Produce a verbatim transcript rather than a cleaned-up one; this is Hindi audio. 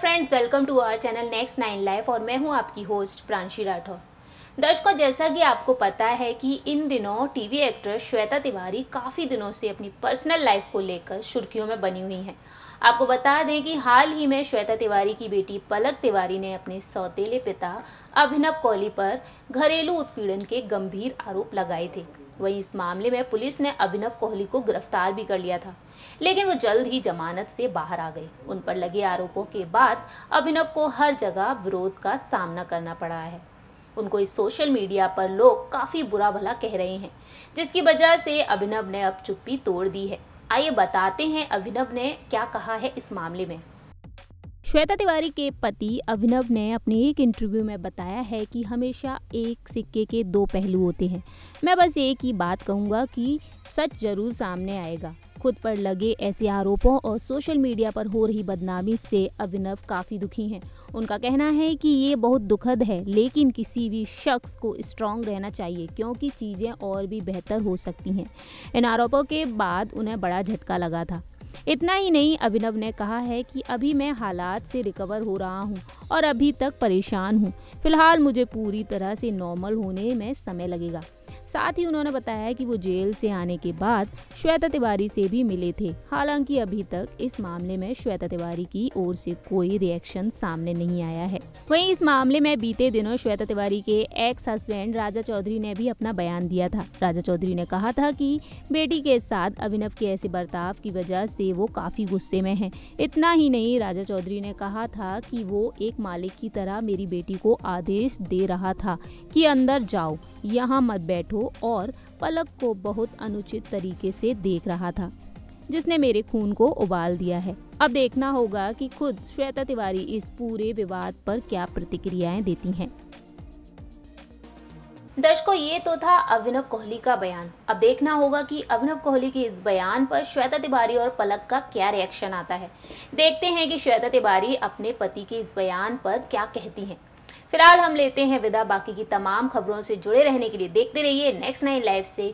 Friends, welcome to our channel next nine life और मैं हूं आपकी होस्ट प्रांशी राठौर। दर्शकों, जैसा कि आपको पता है कि इन दिनों टीवी एक्ट्रेस श्वेता तिवारी काफ़ी दिनों से अपनी पर्सनल लाइफ को लेकर सुर्खियों में बनी हुई हैं। आपको बता दें कि हाल ही में श्वेता तिवारी की बेटी पलक तिवारी ने अपने सौतेले पिता अभिनव कोहली पर घरेलू उत्पीड़न के गंभीर आरोप लगाए थे। वहीं इस मामले में पुलिस ने अभिनव कोहली को गिरफ्तार भी कर लिया था, लेकिन वो जल्द ही जमानत से बाहर आ गए। उन पर लगे आरोपों के बाद अभिनव को हर जगह विरोध का सामना करना पड़ा है। उनको इस सोशल मीडिया पर लोग काफ़ी बुरा भला कह रहे हैं, जिसकी वजह से अभिनव ने अब चुप्पी तोड़ दी है। आइए बताते हैं अभिनव ने क्या कहा है इस मामले में। श्वेता तिवारी के पति अभिनव ने अपने एक इंटरव्यू में बताया है कि हमेशा एक सिक्के के दो पहलू होते हैं। मैं बस एक ही बात कहूँगा कि सच जरूर सामने आएगा। खुद पर लगे ऐसे आरोपों और सोशल मीडिया पर हो रही बदनामी से अभिनव काफ़ी दुखी हैं। उनका कहना है कि ये बहुत दुखद है, लेकिन किसी भी शख्स को स्ट्रांग रहना चाहिए क्योंकि चीज़ें और भी बेहतर हो सकती हैं। इन आरोपों के बाद उन्हें बड़ा झटका लगा था। इतना ही नहीं, अभिनव ने कहा है कि अभी मैं हालात से रिकवर हो रहा हूं और अभी तक परेशान हूं। फिलहाल मुझे पूरी तरह से नॉर्मल होने में समय लगेगा। साथ ही उन्होंने बताया कि वो जेल से आने के बाद श्वेता तिवारी से भी मिले थे। हालांकि अभी तक इस मामले में श्वेता तिवारी की ओर से कोई रिएक्शन सामने नहीं आया है। वहीं इस मामले में बीते दिनों श्वेता तिवारी के एक्स हस्बैंड राजा चौधरी ने भी अपना बयान दिया था। राजा चौधरी ने कहा था कि बेटी के साथ अभिनव के ऐसे बर्ताव की वजह से वो काफ़ी गुस्से में है। इतना ही नहीं, राजा चौधरी ने कहा था कि वो एक मालिक की तरह मेरी बेटी को आदेश दे रहा था कि अंदर जाओ, यहाँ मत बैठो, और पलक को बहुत अनुचित तरीके से देख रहा था, जिसने मेरे खून को उबाल दिया है। अब देखना होगा कि खुद श्वेता तिवारी इस पूरे विवाद पर क्या प्रतिक्रियाएं देती हैं। दर्शकों, ये तो था अभिनव कोहली का बयान। अब देखना होगा कि अभिनव कोहली के इस बयान पर श्वेता तिवारी और पलक का क्या रिएक्शन आता है। देखते हैं कि श्वेता तिवारी अपने पति के इस बयान पर क्या कहती है। फिलहाल हम लेते हैं विदा। बाकी की तमाम खबरों से जुड़े रहने के लिए देखते रहिए नेक्स्ट नाइन लाइफ से।